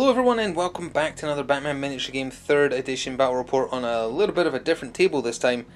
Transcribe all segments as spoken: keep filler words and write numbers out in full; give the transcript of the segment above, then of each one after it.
Hello everyone and welcome back to another Batman Miniature Game third edition Battle Report on a little bit of a different table this time.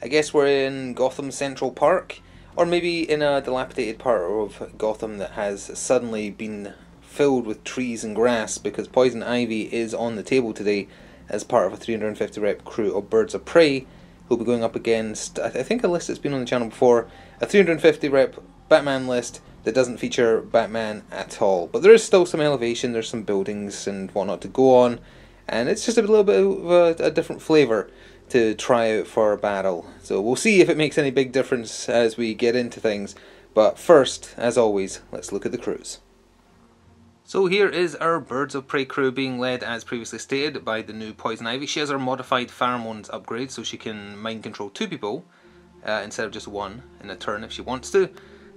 I guess we're in Gotham Central Park, or maybe in a dilapidated part of Gotham that has suddenly been filled with trees and grass because Poison Ivy is on the table today as part of a three hundred fifty rep crew of Birds of Prey, who'll be going up against, I think a list that's been on the channel before, a three hundred fifty rep Batman list that doesn't feature Batman at all. But there is still some elevation, there's some buildings and whatnot to go on, and it's just a little bit of a, a different flavour to try out for a battle. So we'll see if it makes any big difference as we get into things, but first, as always, let's look at the crews. So here is our Birds of Prey crew, being led, as previously stated, by the new Poison Ivy. She has her modified pheromones upgrade, so she can mind control two people uh, instead of just one in a turn if she wants to.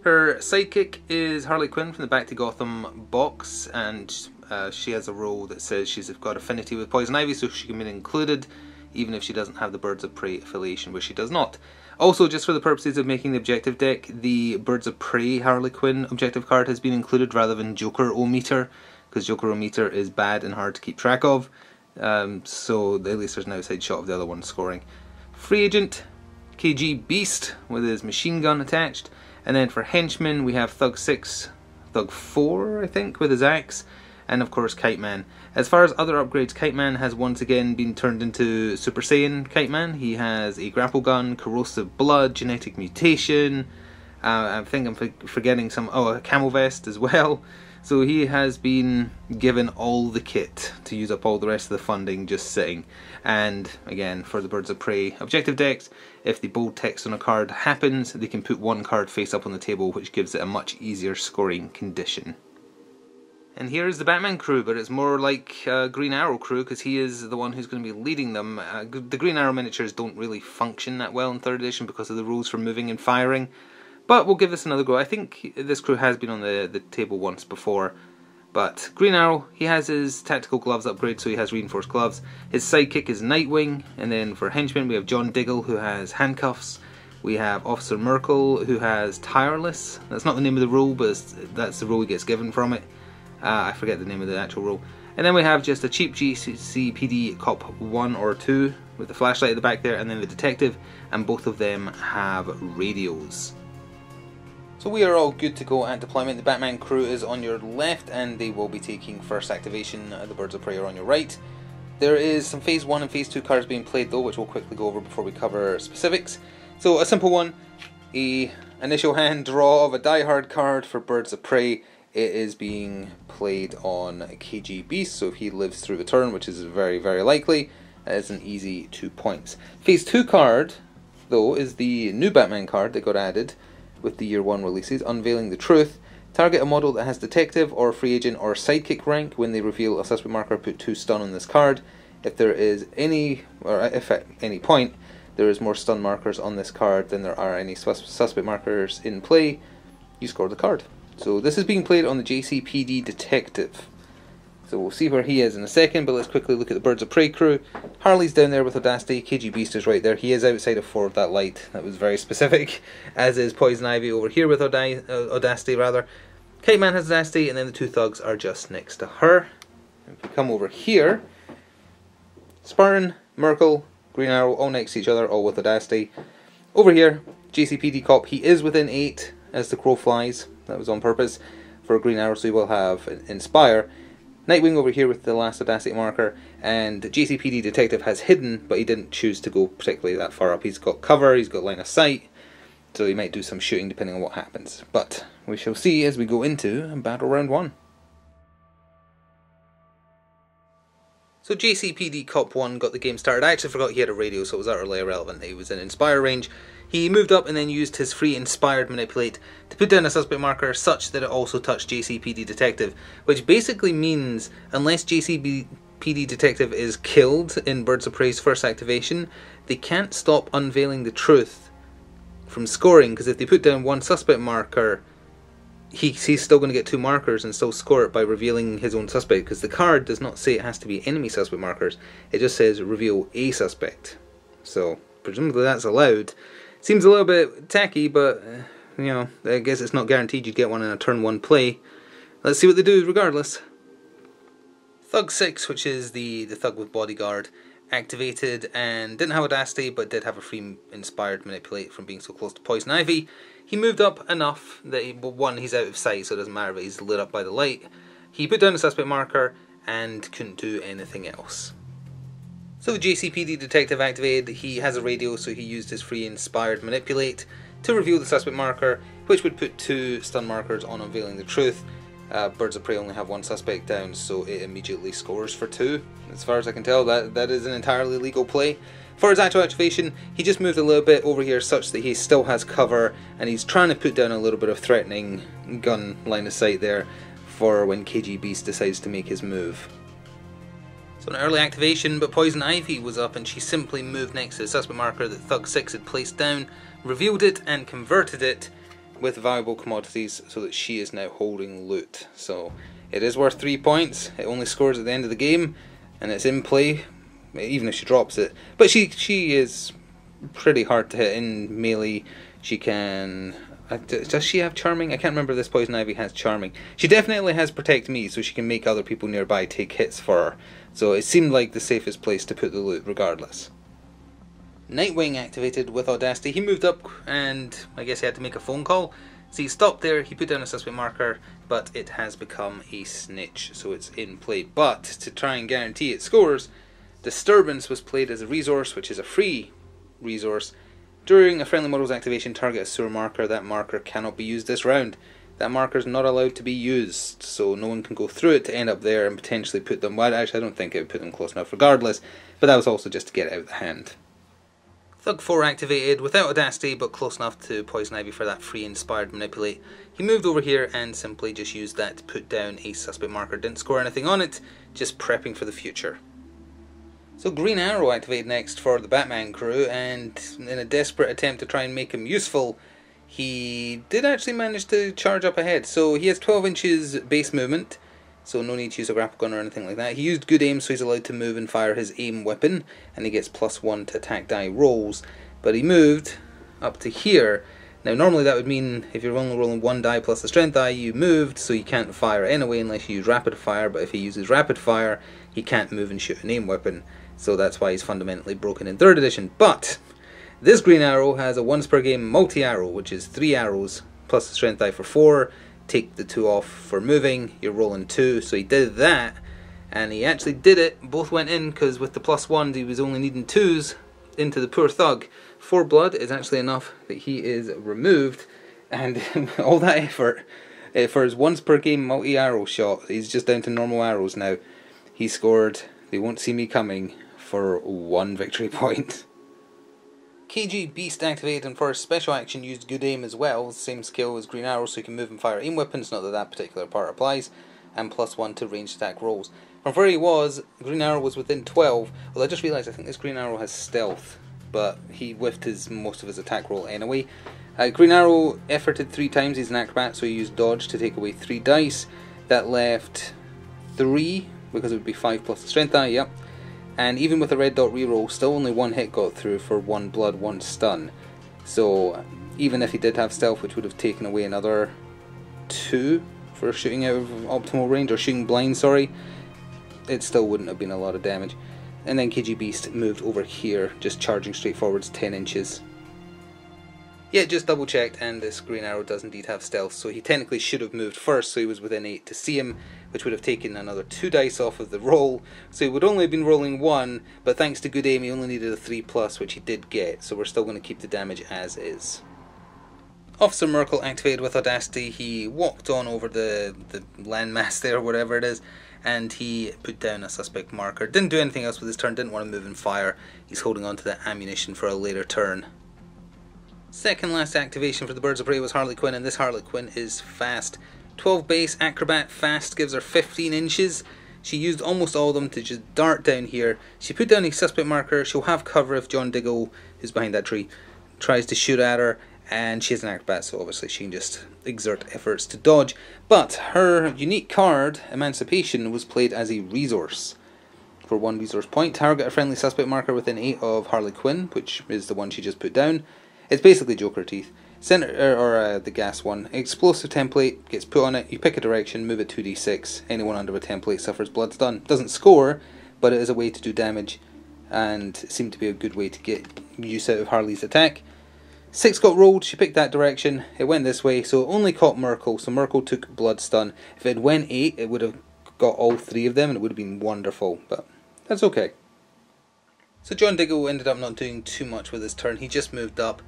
Her sidekick is Harley Quinn from the Back to Gotham box, and uh, she has a role that says she's got affinity with Poison Ivy, so she can be included even if she doesn't have the Birds of Prey affiliation, which she does not. Also, just for the purposes of making the objective deck, the Birds of Prey Harley Quinn objective card has been included rather than Joker-O-Meter, because Joker-O-Meter is bad and hard to keep track of, um, so at least there's an outside shot of the other one scoring. Free agent, K G Beast with his machine gun attached. And then for henchmen, we have Thug six, Thug four, I think, with his axe, and of course Kiteman. As far as other upgrades, Kiteman has once again been turned into Super Saiyan Kiteman. He has a grapple gun, corrosive blood, genetic mutation, uh, I think I'm forgetting some, oh, a camel vest as well. So he has been given all the kit to use up all the rest of the funding just sitting. And again, for the Birds of Prey objective decks, if the bold text on a card happens, they can put one card face up on the table, which gives it a much easier scoring condition. And here is the Batman crew, but it's more like uh, Green Arrow crew, because he is the one who's going to be leading them. Uh, the Green Arrow miniatures don't really function that well in third edition because of the rules for moving and firing. But we'll give this another go. I think this crew has been on the, the table once before. But Green Arrow, he has his tactical gloves upgrade, so he has reinforced gloves. His sidekick is Nightwing. And then for henchmen, we have John Diggle, who has handcuffs. We have Officer Merkel, who has tireless. That's not the name of the rule, but that's the rule he gets given from it. Uh, I forget the name of the actual rule. And then we have just a cheap G C P D cop one or two with the flashlight at the back there. And then the detective, and both of them have radios. So we are all good to go at deployment. The Batman crew is on your left and they will be taking first activation. The Birds of Prey are on your right. There is some phase one and phase two cards being played though, which we'll quickly go over before we cover specifics. So a simple one, a initial hand draw of a Die Hard card for Birds of Prey. It is being played on K G Beast, so if he lives through the turn, which is very, very likely, it's an easy two points. Phase two card though is the new Batman card that got added with the year one releases, Unveiling the Truth. Target a model that has detective or free agent or sidekick rank. When they reveal a suspect marker, put two stun on this card. If there is any, or if at any point there is more stun markers on this card than there are any sus suspect markers in play, you score the card. So this is being played on the G C P D detective. So we'll see where he is in a second, but let's quickly look at the Birds of Prey crew. Harley's down there with Audacity, K G Beast is right there, he is outside of four of that light, that was very specific, as is Poison Ivy over here with Audacity rather. Kiteman has Audacity, and then the two thugs are just next to her. If we come over here, Spartan, Merkel, Green Arrow, all next to each other, all with Audacity. Over here, G C P D cop, he is within eight as the crow flies, that was on purpose. For Green Arrow, so we will have Inspire. Nightwing over here with the last Audacity marker, and G C P D detective has hidden, but he didn't choose to go particularly that far up. He's got cover, he's got line of sight, so he might do some shooting depending on what happens. But we shall see as we go into battle round one. So G C P D Cop one got the game started. I actually forgot he had a radio, so it was utterly irrelevant that he was in Inspire range. He moved up and then used his free Inspired Manipulate to put down a suspect marker such that it also touched G C P D Detective, which basically means unless G C P D Detective is killed in Birds of Prey's first activation, they can't stop Unveiling the Truth from scoring, because if they put down one suspect marker, He, he's still going to get two markers and still score it by revealing his own suspect, because the card does not say it has to be enemy suspect markers, it just says reveal a suspect. So presumably that's allowed. Seems a little bit tacky, but uh, you know, I guess it's not guaranteed you'd get one in a turn one play. Let's see what they do regardless. Thug six, which is the, the thug with bodyguard, activated and didn't have Audacity but did have a free inspired manipulate from being so close to Poison Ivy. He moved up enough that, he, well, one, he's out of sight so it doesn't matter, but he's lit up by the light. He put down a suspect marker and couldn't do anything else. So the G C P D detective activated, he has a radio so he used his free inspired manipulate to reveal the suspect marker, which would put two stun markers on Unveiling the Truth. Uh, Birds of Prey only have one suspect down, so it immediately scores for two. As far as I can tell, that, that is an entirely legal play. For his actual activation, he just moved a little bit over here such that he still has cover, and he's trying to put down a little bit of threatening gun line of sight there for when K G Beast decides to make his move. So an early activation, but Poison Ivy was up and she simply moved next to the suspect marker that Thug six had placed down, revealed it and converted it with valuable commodities so that she is now holding loot. So it is worth three points, it only scores at the end of the game, and it's in play, even if she drops it. But she she is pretty hard to hit in melee. She can... Does she have Charming? I can't remember if this Poison Ivy has Charming. She definitely has Protect Me, so she can make other people nearby take hits for her. So it seemed like the safest place to put the loot regardless. Nightwing activated with Audacity. He moved up and I guess he had to make a phone call. So he stopped there, he put down a suspect marker, but it has become a snitch, so it's in play. But to try and guarantee it scores, Disturbance was played as a resource, which is a free resource. During a friendly model's activation, target a sewer marker. That marker cannot be used this round. That marker is not allowed to be used, so no one can go through it to end up there and potentially put them... Well, actually, I don't think it would put them close enough regardless, but that was also just to get it out of the hand. Thug four activated, without Audacity, but close enough to Poison Ivy for that free inspired manipulate. He moved over here and simply just used that to put down a suspect marker. Didn't score anything on it, just prepping for the future. So Green Arrow activated next for the Batman crew, and in a desperate attempt to try and make him useful, he did actually manage to charge up ahead. So he has twelve inches base movement, so no need to use a grapple gun or anything like that. He used good aim, so he's allowed to move and fire his aim weapon, and he gets plus one to attack die rolls, but he moved up to here. Now normally that would mean if you're only rolling one die plus the strength die, you moved, so you can't fire anyway unless you use rapid fire, but if he uses rapid fire, he can't move and shoot an aim weapon, so that's why he's fundamentally broken in third edition. But this Green Arrow has a once per game multi-arrow, which is three arrows plus the strength die for four, take the two off for moving, you're rolling two, so he did that, and he actually did it, both went in, because with the plus ones he was only needing twos into the poor thug. Four blood is actually enough that he is removed, and all that effort uh, for his once per game multi-arrow shot, he's just down to normal arrows now. He scored, they won't see me coming, for one victory point. K G Beast activated and for his special action used good aim as well, same skill as Green Arrow, so he can move and fire aim weapons, not that that particular part applies, and plus one to range attack rolls. From where he was, Green Arrow was within twelve, although I just realised I think this Green Arrow has stealth, but he whiffed his most of his attack roll anyway. Uh, Green Arrow efforted three times, he's an acrobat, so he used dodge to take away three dice. That left three, because it would be five plus the strength die, yep. And even with a red dot reroll, still only one hit got through for one blood, one stun. So even if he did have stealth, which would have taken away another two for shooting out of optimal range, or shooting blind, sorry, it still wouldn't have been a lot of damage. And then K G Beast moved over here, just charging straight forwards ten inches. Yeah, just double checked, and this Green Arrow does indeed have stealth, so he technically should have moved first, so he was within eight to see him, which would have taken another two dice off of the roll, so he would only have been rolling one, but thanks to good aim he only needed a three plus, which he did get, so we're still going to keep the damage as is. Officer Merkel activated with Audacity, he walked on over the, the landmass there, whatever it is, and he put down a suspect marker. Didn't do anything else with his turn, didn't want to move and fire, he's holding on to that ammunition for a later turn. Second last activation for the Birds of Prey was Harley Quinn, and this Harley Quinn is fast. twelve base, Acrobat, fast, gives her fifteen inches. She used almost all of them to just dart down here. She put down a suspect marker, she'll have cover if John Diggle, who's behind that tree, tries to shoot at her, and she is an Acrobat, so obviously she can just exert efforts to dodge. But her unique card, Emancipation, was played as a resource. For one resource point, target a friendly suspect marker within eight of Harley Quinn, which is the one she just put down. It's basically Joker teeth, Center, or uh, the gas one. Explosive template gets put on it, you pick a direction, move it two d six, anyone under a template suffers blood stun. Doesn't score, but it is a way to do damage, and seemed to be a good way to get use out of Harley's attack. Six got rolled, she picked that direction, it went this way, so it only caught Merkel, so Merkel took blood stun. If it had went eight, it would have got all three of them, and it would have been wonderful, but that's okay. So John Diggle ended up not doing too much with his turn, he just moved up.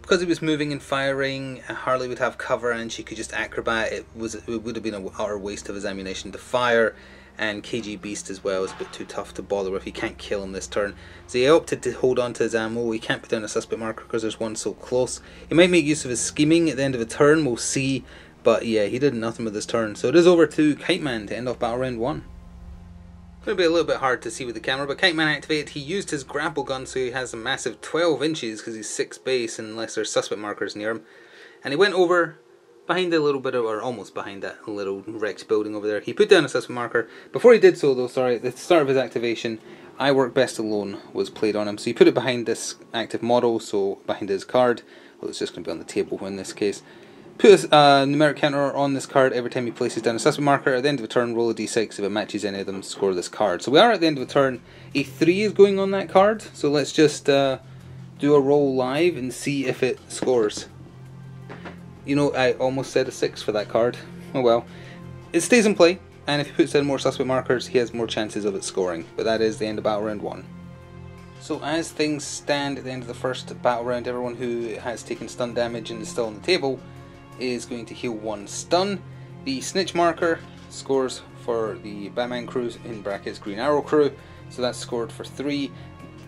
Because he was moving and firing, Harley would have cover and she could just acrobat. It was it would have been an utter waste of his ammunition to fire, and K G Beast as well is a bit too tough to bother with. He can't kill him this turn, so he opted to hold on to his ammo. He can't put down a suspect marker because there's one so close. He might make use of his scheming at the end of a turn, we'll see, but yeah, he did nothing with his turn. So it is over to Kiteman to end off battle round one. Going to be a little bit hard to see with the camera, but Kiteman activated, he used his grapple gun, so he has a massive twelve inches because he's six base unless there's suspect markers near him, and he went over behind a little bit of, or almost behind that little wrecked building over there. He put down a suspect marker. Before he did so though, sorry, at the start of his activation, I Work Best Alone was played on him, so he put it behind this active model, so behind his card. Well, it's just going to be on the table in this case. Put a uh, numeric counter on this card every time he places down a suspect marker. At the end of a turn, roll a d six. If it matches any of them, score this card. So we are at the end of a turn. A three is going on that card. So let's just uh, do a roll live and see if it scores. You know, I almost said a six for that card. Oh well. It stays in play. And if he puts in more suspect markers, he has more chances of it scoring. But that is the end of battle round one. So as things stand at the end of the first battle round, everyone who has taken stun damage and is still on the table is going to heal one stun. The Snitch Marker scores for the Batman crew, in brackets Green Arrow crew, so that's scored for three.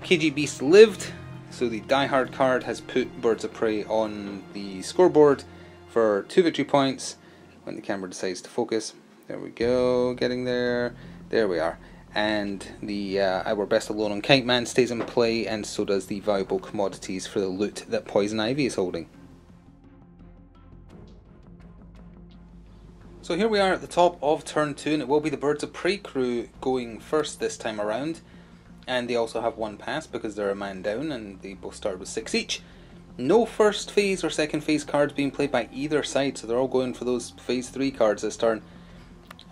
K G Beast lived, so the Die Hard card has put Birds of Prey on the scoreboard for two victory points when the camera decides to focus. There we go, getting there. There we are. And the uh, I Were Best Alone on Kiteman stays in play, and so does the valuable commodities for the loot that Poison Ivy is holding. So here we are at the top of turn two, and it will be the Birds of Prey crew going first this time around, and they also have one pass because they're a man down and they both start with six each. No first phase or second phase cards being played by either side, so they're all going for those phase three cards this turn.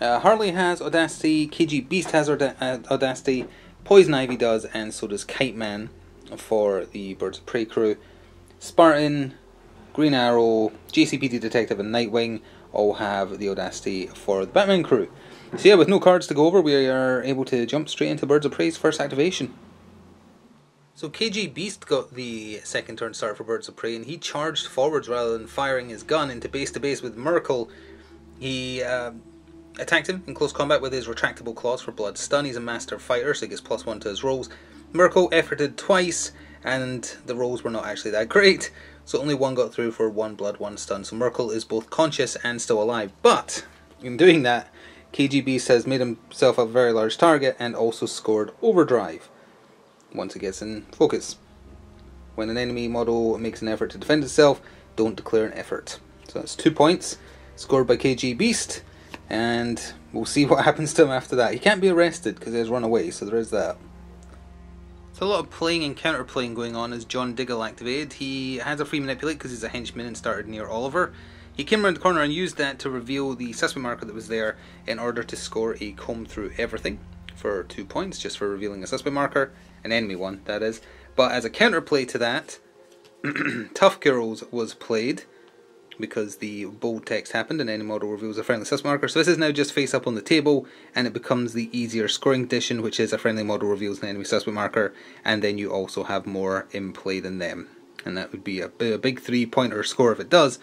Uh, Harley has Audacity, K G Beast has Audacity, Poison Ivy does, and so does Kiteman for the Birds of Prey crew. Spartan, Green Arrow, G C P D Detective and Nightwing all have the Audacity for the Batman crew. So yeah, with no cards to go over, we are able to jump straight into Birds of Prey's first activation. So K G Beast got the second turn start for Birds of Prey, and he charged forwards rather than firing his gun into base to base with Merkel. He uh, attacked him in close combat with his retractable claws for blood stun. He's a master fighter, so he gets plus one to his rolls. Merkel efforted twice, and the rolls were not actually that great. So only one got through for one blood, one stun. So Merkel is both conscious and still alive. But in doing that, K G Beast has made himself a very large target and also scored Overdrive once it gets in focus. When an enemy model makes an effort to defend itself, don't declare an effort. So that's two points scored by K G Beast, and we'll see what happens to him after that. He can't be arrested because he has run away, so there is that. So a lot of playing and counterplaying going on as John Diggle activated. He has a free manipulate because he's a henchman and started near Oliver. He came around the corner and used that to reveal the suspect marker that was there in order to score a Comb Through Everything for two points, just for revealing a suspect marker, an enemy one that is. But as a counterplay to that, Tough Girls was played because the bold text happened and any model reveals a friendly suspect marker. So this is now just face up on the table, and it becomes the easier scoring condition, which is a friendly model reveals an enemy suspect marker, and then you also have more in play than them. And that would be a, a big three pointer score if it does.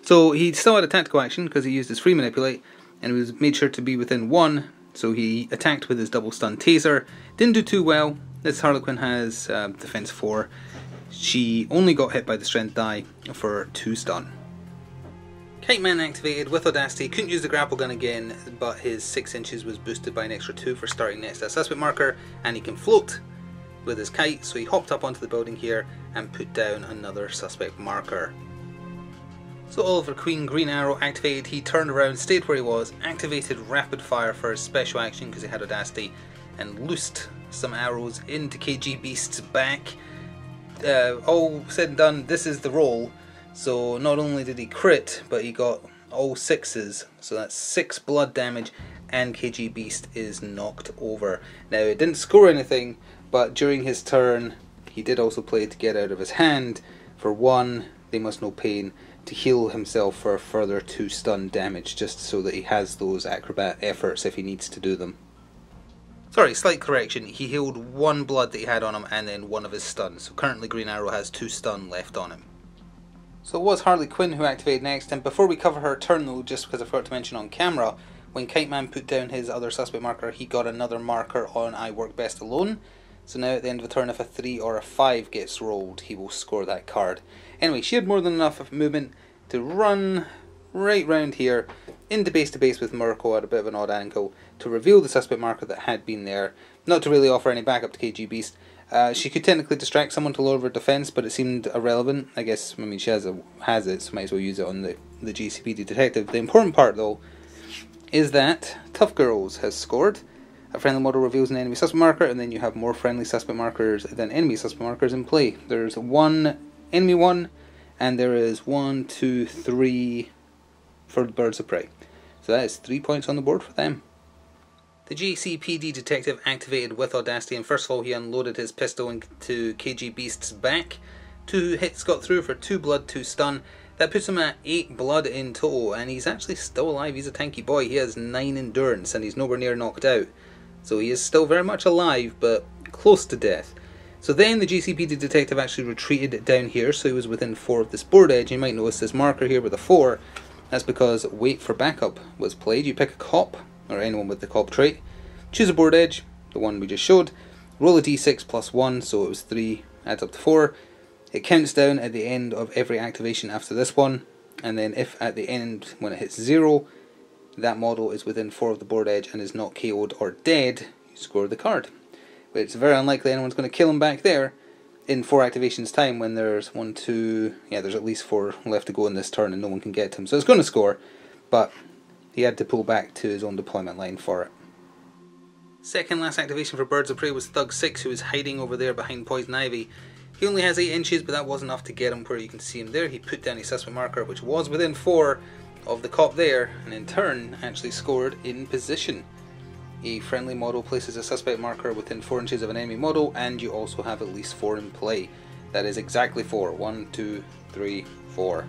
So he still had a tactical action because he used his free manipulate, and he was made sure to be within one, so he attacked with his double stun taser. Didn't do too well. This Harley Quinn has uh, defense four. She only got hit by the strength die for two stun. Kiteman activated with Audacity, couldn't use the grapple gun again, but his six inches was boosted by an extra two for starting next to a suspect marker, and he can float with his kite, so he hopped up onto the building here and put down another suspect marker. So Oliver Queen, Green Arrow activated, he turned around, stayed where he was, activated Rapid Fire for his special action because he had Audacity, and loosed some arrows into K G Beast's back. Uh, all said and done, this is the roll So not only did he crit, but he got all sixes, so that's six blood damage, and K G Beast is knocked over. Now, it didn't score anything, but during his turn he did also play to get out of his hand for one, they must know pain, to heal himself for a further two stun damage, just so that he has those acrobat efforts if he needs to do them. Sorry, slight correction, he healed one blood that he had on him and then one of his stuns, so currently Green Arrow has two stun left on him. So it was Harley Quinn who activated next, and before we cover her turn though, just because I forgot to mention on camera, when Kiteman put down his other suspect marker, he got another marker on I Work Best Alone. So now at the end of the turn, if a three or a five gets rolled, he will score that card. Anyway, she had more than enough of movement to run right round here, into base to base with Merkel at a bit of an odd angle, to reveal the suspect marker that had been there, not to really offer any backup to K G Beast. Uh, she could technically distract someone to lower her defense, but it seemed irrelevant. I guess, I mean, she has, a, has it, so might as well use it on the, the G C P D detective. The important part, though, is that Tough Girls has scored. A friendly model reveals an enemy suspect marker, and then you have more friendly suspect markers than enemy suspect markers in play. There's one enemy one, and there is one, two, three for Birds of Prey. So that is three points on the board for them. The G C P D detective activated with Audacity, and first of all he unloaded his pistol into K G Beast's back. Two hits got through for two blood, two stun. That puts him at eight blood in total, and he's actually still alive. He's a tanky boy. He has nine endurance, and he's nowhere near knocked out. So he is still very much alive, but close to death. So then the G C P D detective actually retreated down here, so he was within four of this board edge. You might notice this marker here with a four. That's because Wait for Backup was played. You pick a cop, or anyone with the cop trait, choose a board edge, the one we just showed, roll a d six plus one, so it was three, adds up to four, it counts down at the end of every activation after this one, and then if at the end when it hits zero, that model is within four of the board edge and is not K O'd or dead, you score the card. But it's very unlikely anyone's going to kill him back there in four activations time when there's one, two, yeah there's at least four left to go in this turn and no one can get to him, so it's going to score, but he had to pull back to his own deployment line for it. Second last activation for Birds of Prey was Thug six, who was hiding over there behind Poison Ivy. He only has eight inches, but that was enough to get him where you can see him there. He put down his suspect marker, which was within four of the cop there, and in turn actually scored in position. A friendly model places a suspect marker within four inches of an enemy model, and you also have at least four in play. That is exactly four. One, two, three, four.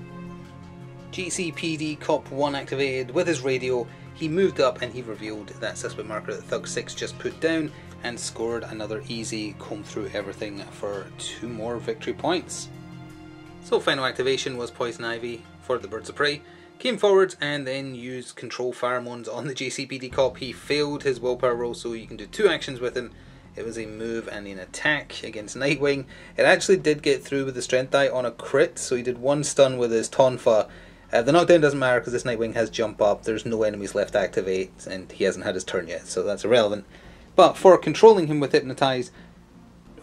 G C P D Cop one activated with his radio, he moved up and he revealed that suspect marker that Thug six just put down and scored another easy comb through everything for two more victory points. So final activation was Poison Ivy for the Birds of Prey, came forwards and then used control pheromones on the G C P D cop. He failed his willpower roll, so you can do two actions with him. It was a move and an attack against Nightwing. It actually did get through with the strength die on a crit, so he did one stun with his tonfa. Uh, the knockdown doesn't matter because this Nightwing has jump up, there's no enemies left to activate, and he hasn't had his turn yet, so that's irrelevant. But for controlling him with Hypnotize,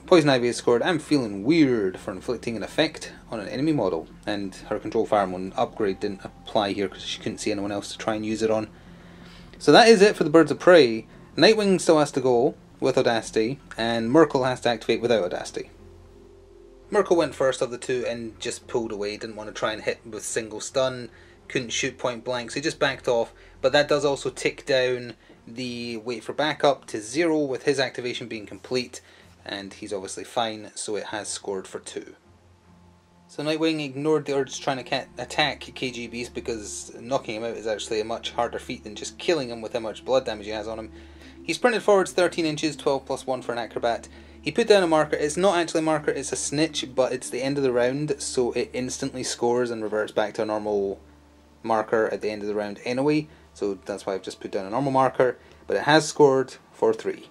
Poison Ivy has scored I'm Feeling Weird for inflicting an effect on an enemy model, and her control pheromone upgrade didn't apply here because she couldn't see anyone else to try and use it on. So that is it for the Birds of Prey. Nightwing still has to go with Audacity, and Merkel has to activate without Audacity. Merkel went first of the two and just pulled away, didn't want to try and hit with single stun, couldn't shoot point blank, so he just backed off, but that does also tick down the Wait for Backup to zero with his activation being complete, and he's obviously fine, so it has scored for two. So Nightwing ignored the urge trying to attack K G Beast because knocking him out is actually a much harder feat than just killing him with how much blood damage he has on him. He sprinted forwards thirteen inches, twelve plus one for an acrobat. He put down a marker. It's not actually a marker, it's a snitch, but it's the end of the round, so it instantly scores and reverts back to a normal marker at the end of the round anyway, so that's why I've just put down a normal marker, but it has scored for three.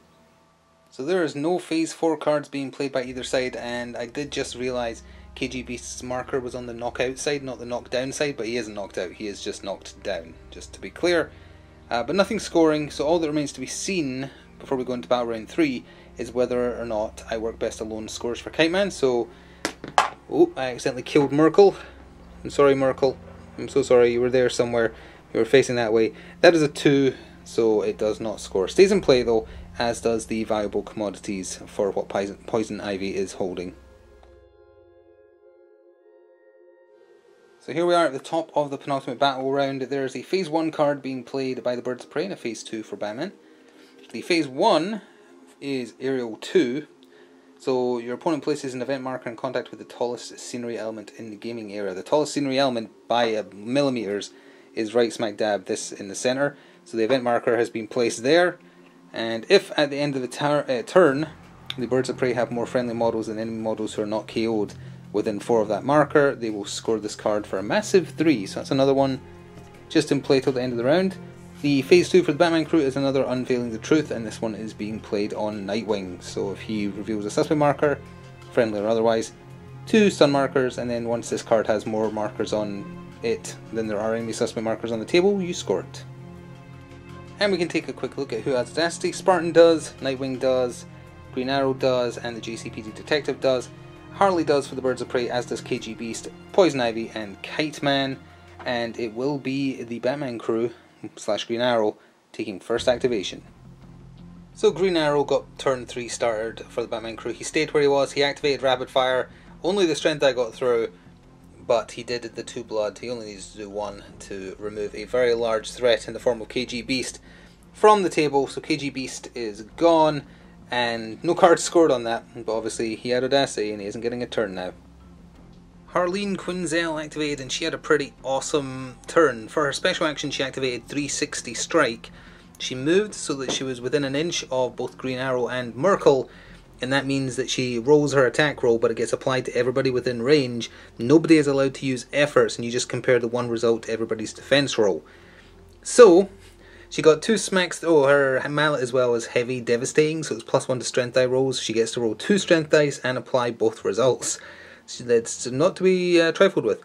So there is no phase four cards being played by either side, and I did just realise K G Beast's marker was on the knockout side, not the knockdown side, but he isn't knocked out, he is just knocked down, just to be clear. Uh, but nothing scoring, so all that remains to be seen before we go into battle round three is whether or not I Work Best Alone scores for Kiteman. So, oh, I accidentally killed Merkel. I'm sorry, Merkel. I'm so sorry, you were there somewhere. You were facing that way. That is a two, so it does not score. Stays in play though, as does the valuable commodities for what Poison, Poison Ivy is holding. So here we are at the top of the penultimate battle round. There is a phase one card being played by the Birds of Prey and a phase two for Batman. The phase one is Aerial two. So your opponent places an event marker in contact with the tallest scenery element in the gaming area. The tallest scenery element by uh, millimeters is right smack dab this in the center. So the event marker has been placed there. And if at the end of the uh, turn the Birds of Prey have more friendly models than enemy models who are not K O'd within four of that marker, they will score this card for a massive three. So that's another one just in play till the end of the round. The phase two for the Batman crew is another Unveiling the Truth, and this one is being played on Nightwing. So if he reveals a suspect marker, friendly or otherwise, two stun markers, and then once this card has more markers on it than there are enemy suspect markers on the table, you score it. And we can take a quick look at who has Audacity. Spartan does, Nightwing does, Green Arrow does, and the G C P D Detective does. Harley does for the Birds of Prey, as does K G Beast, Poison Ivy, and Kiteman. And it will be the Batman crew slash Green Arrow taking first activation. So Green Arrow got turn three started for the Batman crew. He stayed where he was, he activated Rapid Fire, only the strength I got through, but he did the two blood. He only needs to do one to remove a very large threat in the form of K G Beast from the table. So K G Beast is gone, and no cards scored on that, but obviously he had Audacity and he isn't getting a turn now. Harleen Quinzel activated, and she had a pretty awesome turn. For her special action she activated three sixty Strike. She moved so that she was within an inch of both Green Arrow and Merkel, and that means that she rolls her attack roll, but it gets applied to everybody within range. Nobody is allowed to use efforts, and you just compare the one result to everybody's defense roll. So she got two smacks. Oh, her mallet as well is heavy devastating, so it's plus one to strength die rolls. She gets to roll two strength dice and apply both results. That's not to be uh, trifled with.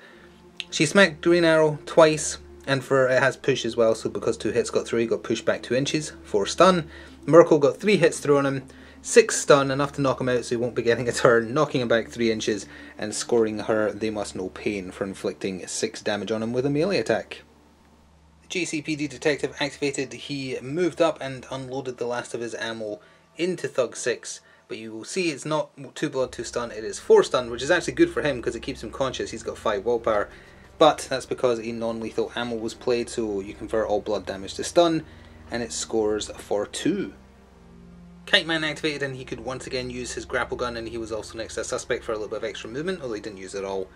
She smacked Green Arrow twice, and for it has push as well, so because two hits got through, he got pushed back two inches. Four stun. Merkel got three hits through on him, six stun, enough to knock him out, so he won't be getting a turn, knocking him back three inches, and scoring her They Must Know Pain for inflicting six damage on him with a melee attack. The G C P D Detective activated. He moved up and unloaded the last of his ammo into Thug six. But you will see it's not two blood, two stun, it is four stun, which is actually good for him because it keeps him conscious. He's got five willpower, but that's because a non-lethal ammo was played, so you convert all blood damage to stun, and it scores for two. Kiteman activated, and he could once again use his grapple gun, and he was also next to a suspect for a little bit of extra movement, although he didn't use it all.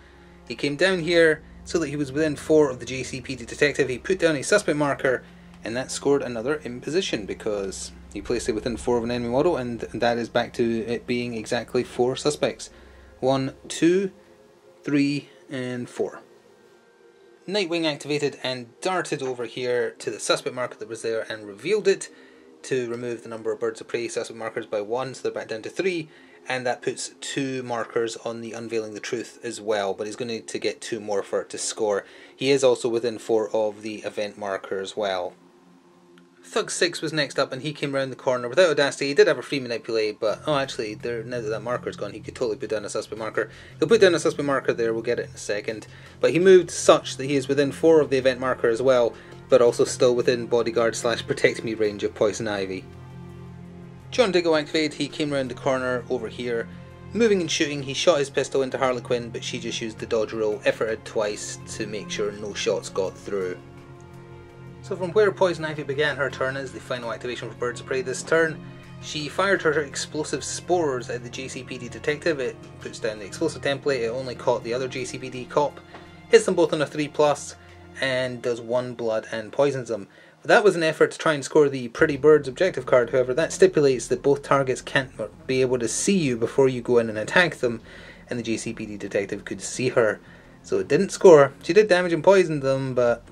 He came down here so that he was within four of the G C P D Detective. He put down a suspect marker, and that scored another imposition because he placed it within four of an enemy model, and that is back to it being exactly four suspects. One, two, three, and four. Nightwing activated and darted over here to the suspect marker that was there and revealed it to remove the number of Birds of Prey suspect markers by one, so they're back down to three, and that puts two markers on the Unveiling the Truth as well, but he's going to need to get two more for it to score. He is also within four of the event marker as well. Thug six was next up, and he came round the corner without Audacity. He did have a free manipulate, but oh, actually, there, now that that marker's gone, he could totally put down a suspect marker. He'll put down a suspect marker there, we'll get it in a second. But he moved such that he is within four of the event marker as well, but also still within bodyguard slash protect me range of Poison Ivy. John Diggle activated. He came round the corner over here, moving and shooting. He shot his pistol into Harley Quinn, but she just used the dodge roll, efforted twice to make sure no shots got through. So from where Poison Ivy began her turn is the final activation for Birds of Prey this turn. She fired her explosive spores at the G C P D Detective. It puts down the explosive template. It only caught the other G C P D cop, hits them both on a three plus, and does one blood and poisons them. That was an effort to try and score the Pretty Birds objective card. However, that stipulates that both targets can't be able to see you before you go in and attack them, and the G C P D Detective could see her, so it didn't score. She did damage and poisoned them, but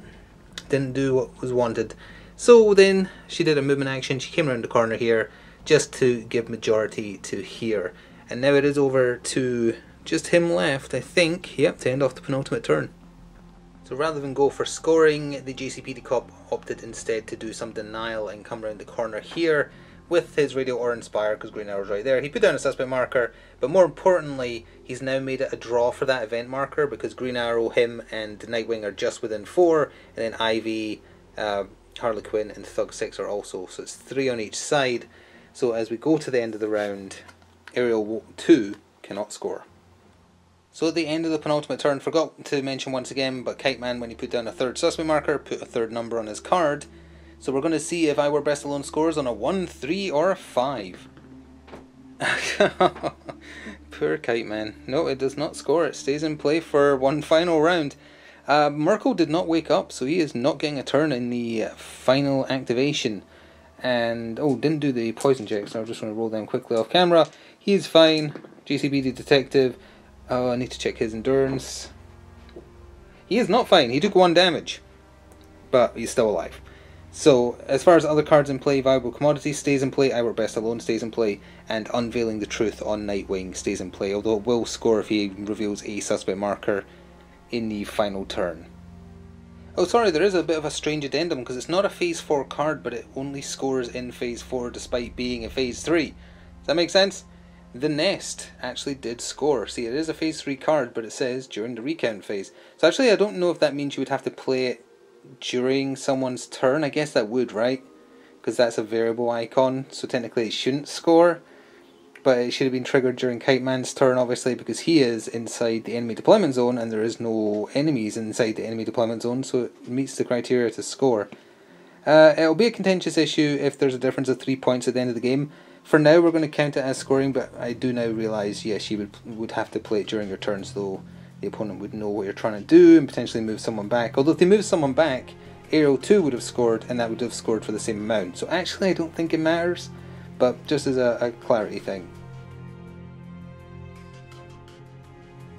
didn't do what was wanted. So then she did a movement action. She came around the corner here just to give majority to here, and now it is over to just him left, I think. Yep, to end off the penultimate turn. So rather than go for scoring, the G C P D cop opted instead to do some denial and come around the corner here with his radio or Inspire, because Green Arrow's right there. He put down a suspect marker, but more importantly, he's now made it a draw for that event marker, because Green Arrow, him, and Nightwing are just within four, and then Ivy, uh, Harley Quinn, and Thug six are also, so it's three on each side. So as we go to the end of the round, Aerial two cannot score. So at the end of the penultimate turn, forgot to mention once again, but Kiteman, when he put down a third suspect marker, put a third number on his card. So we're going to see if I Were Best Alone scores on a one, three or a five. Poor Kiteman. No, it does not score. It stays in play for one final round. Uh, Merkel did not wake up, so he is not getting a turn in the final activation. And, oh, didn't do the poison checks, so I just want to roll them quickly off camera. He's fine. G C P D detective. Oh, I need to check his endurance. He is not fine. He took one damage. But he's still alive. So, as far as other cards in play, Viable Commodity stays in play, I Work Best Alone stays in play, and Unveiling the Truth on Nightwing stays in play, although it will score if he reveals a suspect marker in the final turn. Oh, sorry, there is a bit of a strange addendum, because it's not a Phase four card, but it only scores in Phase four despite being in Phase three. Does that make sense? The Nest actually did score. See, it is a Phase three card, but it says during the recount phase. So actually, I don't know if that means you would have to play it during someone's turn. I guess that would, right? Because that's a variable icon, so technically it shouldn't score. But it should have been triggered during Kiteman's turn, obviously, because he is inside the enemy deployment zone, and there is no enemies inside the enemy deployment zone, so it meets the criteria to score. Uh, it'll be a contentious issue if there's a difference of three points at the end of the game. For now, we're going to count it as scoring, but I do now realise, yes, you would, would have to play it during your turns, though the opponent would know what you're trying to do and potentially move someone back. Although if they move someone back, Arrow two would have scored, and that would have scored for the same amount. So actually, I don't think it matters, but just as a, a clarity thing.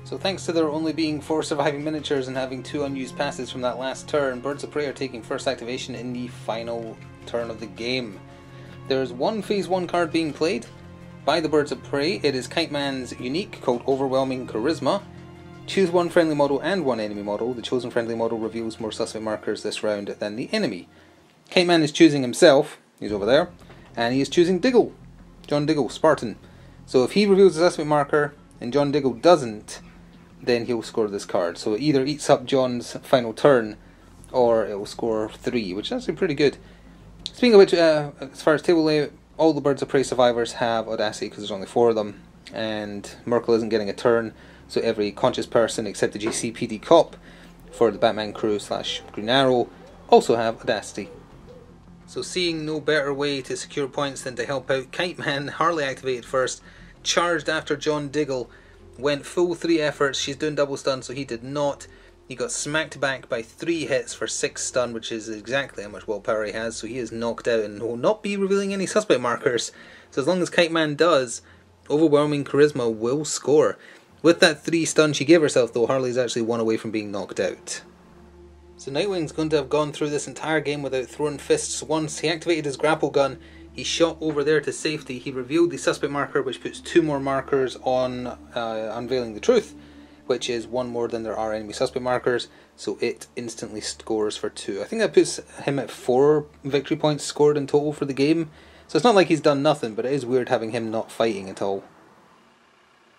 So thanks to there only being four surviving miniatures and having two unused passes from that last turn, Birds of Prey are taking first activation in the final turn of the game. There is one Phase one card being played by the Birds of Prey. It is Kiteman's unique called Overwhelming Charisma. Choose one friendly model and one enemy model. The chosen friendly model reveals more suspect markers this round than the enemy. Kiteman is choosing himself. He's over there. And he is choosing Diggle. John Diggle, Spartan. So if he reveals a suspect marker and John Diggle doesn't, then he'll score this card. So it either eats up John's final turn or it will score three, which is actually pretty good. Speaking of which, uh, as far as table layout, all the Birds of Prey survivors have Audacity because there's only four of them, and Merkel isn't getting a turn, so every conscious person except the G C P D cop for the Batman crew slash Green Arrow also have Audacity. So seeing no better way to secure points than to help out Kiteman, Harley activated first, charged after John Diggle, went full three efforts. She's doing double stun, so he did not. He got smacked back by three hits for six stun, which is exactly how much willpower he has, so he is knocked out and will not be revealing any suspect markers. So as long as Kiteman does, Overwhelming Charisma will score. With that three stun she gave herself, though, Harley's actually one away from being knocked out. So Nightwing's going to have gone through this entire game without throwing fists once. He activated his grapple gun. He shot over there to safety. He revealed the suspect marker, which puts two more markers on uh, Unveiling the Truth, which is one more than there are enemy suspect markers, so it instantly scores for two. I think that puts him at four victory points scored in total for the game, so it's not like he's done nothing, but it is weird having him not fighting at all.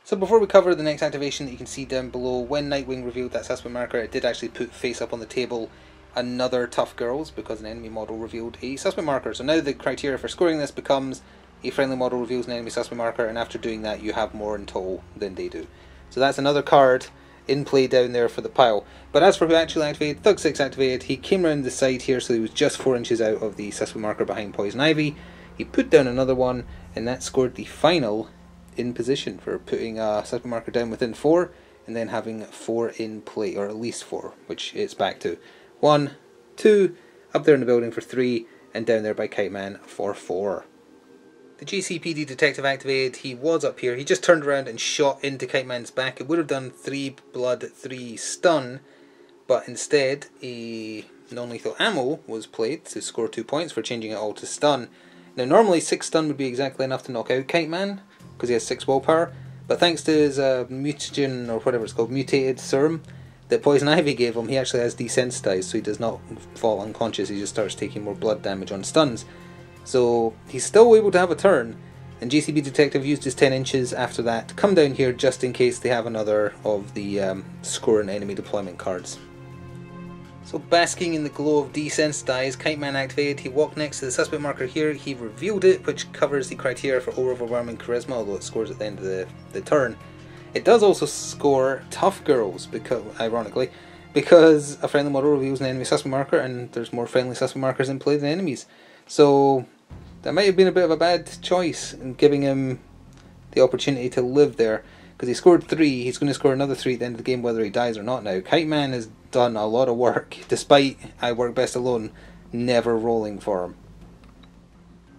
So before we cover the next activation that you can see down below, when Nightwing revealed that suspect marker, it did actually put face up on the table another Tough Girls, because an enemy model revealed a suspect marker. So now the criteria for scoring this becomes a friendly model reveals an enemy suspect marker, and after doing that you have more in total than they do. So that's another card in play down there for the pile. But as for who actually activated, Thug six activated. He came around the side here, so he was just four inches out of the suspect marker behind Poison Ivy. He put down another one, and that scored the final in position for putting a suspect marker down within four, and then having four in play, or at least four, which it's back to. One, two, up there in the building for three, and down there by Kiteman for four. The G C P D detective activated. He was up here. He just turned around and shot into Kiteman's back. It would have done three blood, three stun, but instead a non-lethal ammo was played to score two points for changing it all to stun. Now normally six stun would be exactly enough to knock out Kiteman, because he has six willpower, but thanks to his uh, mutagen, or whatever it's called, mutated serum that Poison Ivy gave him, he actually has desensitized, so he does not fall unconscious. He just starts taking more blood damage on stuns. So he's still able to have a turn, and G C B Detective used his ten inches after that to come down here just in case they have another of the um, scoring enemy deployment cards. So basking in the glow of desensitize, Kiteman activated. He walked next to the suspect marker here. He revealed it, which covers the criteria for Overwhelming Charisma, although it scores at the end of the, the turn. It does also score Tough Girls, because ironically, because a friendly model reveals an enemy suspect marker, and there's more friendly suspect markers in play than enemies. So that might have been a bit of a bad choice in giving him the opportunity to live there, because he scored three, he's going to score another three at the end of the game whether he dies or not now. Kiteman has done a lot of work, despite I Work Best Alone never rolling for him.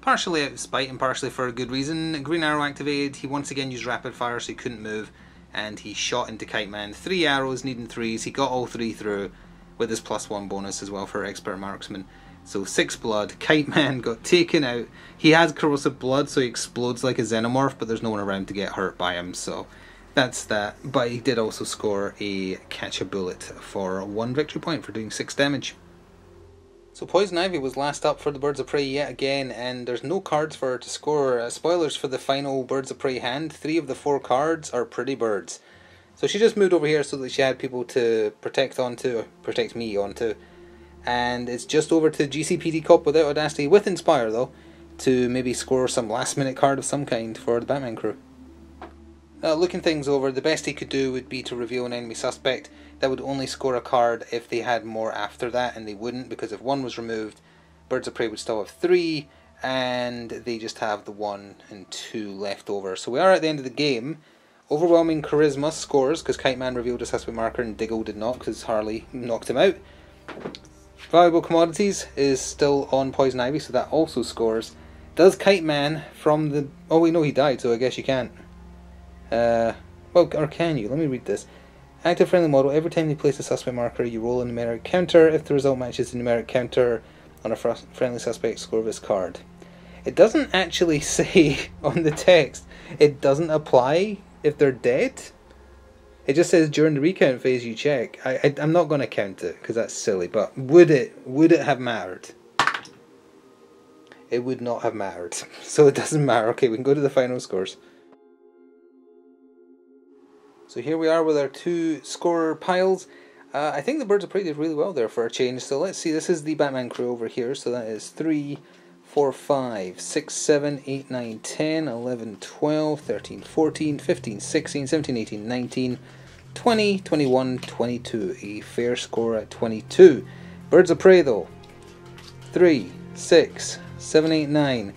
Partially out of spite and partially for a good reason, Green Arrow activated, he once again used rapid fire so he couldn't move, and he shot into Kiteman. Three arrows, needing threes, he got all three through, with his plus one bonus as well for expert marksman. So six blood, Kiteman got taken out. He has corrosive blood so he explodes like a xenomorph, but there's no one around to get hurt by him, so that's that. But he did also score a catch a bullet for one victory point for doing six damage. So Poison Ivy was last up for the Birds of Prey yet again, and there's no cards for her to score. Uh, spoilers for the final Birds of Prey hand, three of the four cards are pretty birds. So she just moved over here so that she had people to protect onto, protect me onto, and it's just over to G C P D Cop without Audacity, with Inspire though, to maybe score some last minute card of some kind for the Batman crew. Uh, looking things over, the best he could do would be to reveal an enemy suspect. That would only score a card if they had more after that, and they wouldn't, because if one was removed, Birds of Prey would still have three, and they just have the one and two left over. So we are at the end of the game. Overwhelming Charisma scores, because Kiteman revealed a suspect marker and Diggle did not, because Harley knocked him out. Valuable Commodities is still on Poison Ivy, so that also scores. Does Kiteman from the... oh, we know he died, so I guess you can't. Uh, well, or can you? Let me read this. Active friendly model, every time you place a suspect marker, you roll a numeric counter. If the result matches the numeric counter on a friendly suspect, score this card. It doesn't actually say on the text, it doesn't apply if they're dead. It just says during the recount phase you check. I, I, I'm not going to count it, because that's silly, but would it, would it have mattered? It would not have mattered, so it doesn't matter. Okay, we can go to the final scores. So here we are with our two scorer piles. Uh, I think the Birds of Prey did really well there for a change. So let's see, this is the Batman crew over here. So that is three, four, five, six, seven, eight, nine, ten, eleven, twelve, thirteen, fourteen, fifteen, sixteen, seventeen, eighteen, nineteen, twenty, twenty-one, twenty-two. A fair score at twenty-two. Birds of Prey though, three, six, seven, eight, nine,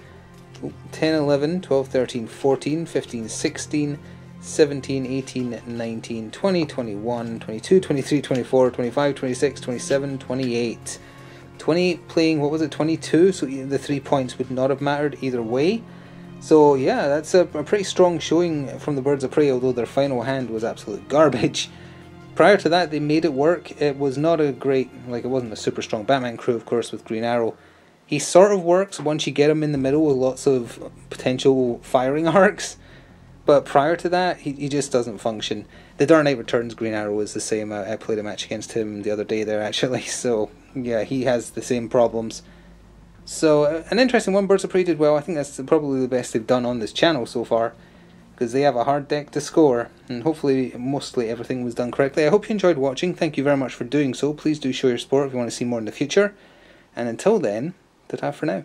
ten, eleven, twelve, thirteen, fourteen, fifteen, sixteen, seventeen, eighteen, nineteen, twenty, twenty-one, twenty-two, twenty-three, twenty-four, twenty-five, twenty-six, twenty-seven, twenty-eight. twenty-eight playing, what was it, twenty-two, so the three points would not have mattered either way. So yeah, that's a, a pretty strong showing from the Birds of Prey, although their final hand was absolute garbage. Prior to that, they made it work. It was not a great, like it wasn't a super strong Batman crew, of course, with Green Arrow. He sort of works once you get him in the middle with lots of potential firing arcs. But prior to that, he, he just doesn't function. The Dark Knight Returns Green Arrow is the same. I, I played a match against him the other day there, actually. So, yeah, he has the same problems. So, uh, an interesting one. Birds of Prey did well. I think that's probably the best they've done on this channel so far, because they have a hard deck to score. And hopefully, mostly everything was done correctly. I hope you enjoyed watching. Thank you very much for doing so. Please do show your support if you want to see more in the future. And until then, ta-ta for now.